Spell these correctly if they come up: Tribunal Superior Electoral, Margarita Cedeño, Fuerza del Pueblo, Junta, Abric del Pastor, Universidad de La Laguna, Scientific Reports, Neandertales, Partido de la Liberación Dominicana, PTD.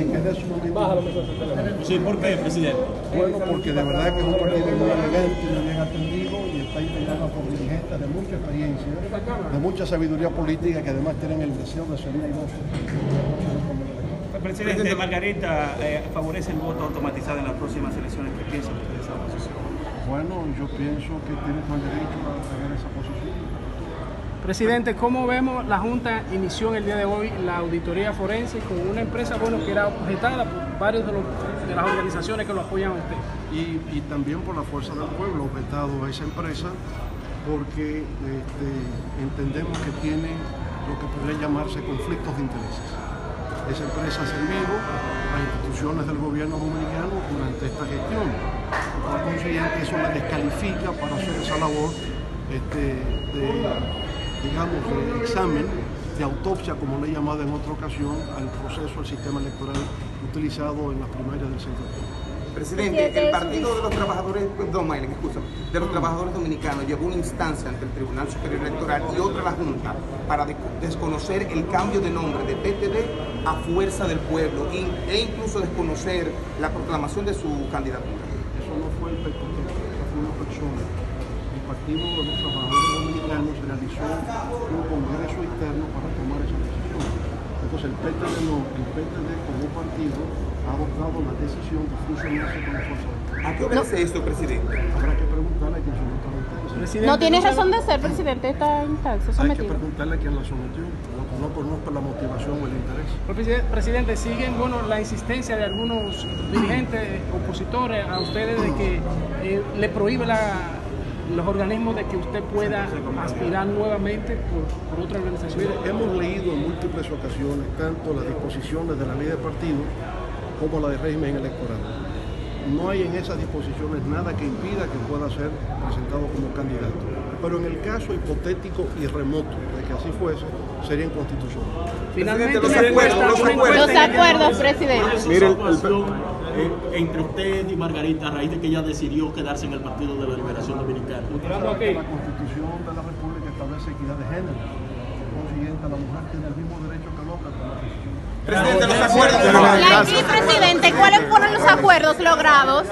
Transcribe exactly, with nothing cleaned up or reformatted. y quedé sumamente... Sí, ¿por qué, presidente? Bueno, porque de verdad que es un partido muy elegante, muy bien atendido y está integrado por dirigentes de mucha experiencia, de mucha sabiduría política, que además tienen el deseo de ser airosos. Presidente, Margarita eh, favorece el voto automatizado en las próximas elecciones. ¿Qué piensa usted de esa posición? Bueno, yo pienso que tiene todo el derecho para tener esa posición. Presidente, ¿cómo vemos? La Junta inició en el día de hoy la auditoría forense con una empresa bueno, que era objetada por varias de, de las organizaciones que lo apoyan a usted. Y, y también por la Fuerza del Pueblo, objetado a esa empresa, porque este, entendemos que tiene lo que podría llamarse conflictos de intereses. Esa empresa ha servido a instituciones del gobierno dominicano durante esta gestión. Por consiguiente, eso la descalifica para hacer esa labor este, de... digamos, de examen, de autopsia, como le he llamado en otra ocasión, al proceso, al sistema electoral utilizado en las primarias del centro. Presidente, el Partido de los Trabajadores, perdón, Maylen, excusa, de los Trabajadores Dominicanos llevó una instancia ante el Tribunal Superior Electoral y otra la Junta para desconocer el cambio de nombre de P T D a Fuerza del Pueblo e incluso desconocer la proclamación de su candidatura. Eso no fue el P T D, fue una persona. El Partido de los Trabajadores Dominicanos se realizó un congreso interno para tomar esa decisión. Entonces el P T D, no, el P T D como partido ha adoptado la decisión de fusionarse con la fuerza. ¿A qué obedece no. esto, presidente? Habrá que preguntarle a quien sometió la instancia. No tiene no razón de ser, presidente, esta instancia sometida. Hay que preguntarle a quien la sometió, no conozco la motivación o el interés. Pero, presidente, siguen bueno, la insistencia de algunos dirigentes opositores a ustedes de que eh, le prohíbe la... los organismos de que usted pueda aspirar nuevamente por, por otra organización. Mire, hemos leído en múltiples ocasiones tanto las disposiciones de la ley de partido como la de régimen electoral. No hay en esas disposiciones nada que impida que pueda ser presentado como candidato. Pero en el caso hipotético y remoto de que así fuese, sería inconstitucional. Finalmente, los acuerdos, los acuerdos, los acuerdos, presidente. Mire, entre usted y Margarita, a raíz de que ella decidió quedarse en el Partido de la Liberación Dominicana. Okay. La Constitución de la República establece equidad de género. Por consiguiente, la mujer tiene el mismo derecho que el hombre. Presidente, los acuerdos. Presidente, ¿cuáles fueron los acuerdos logrados?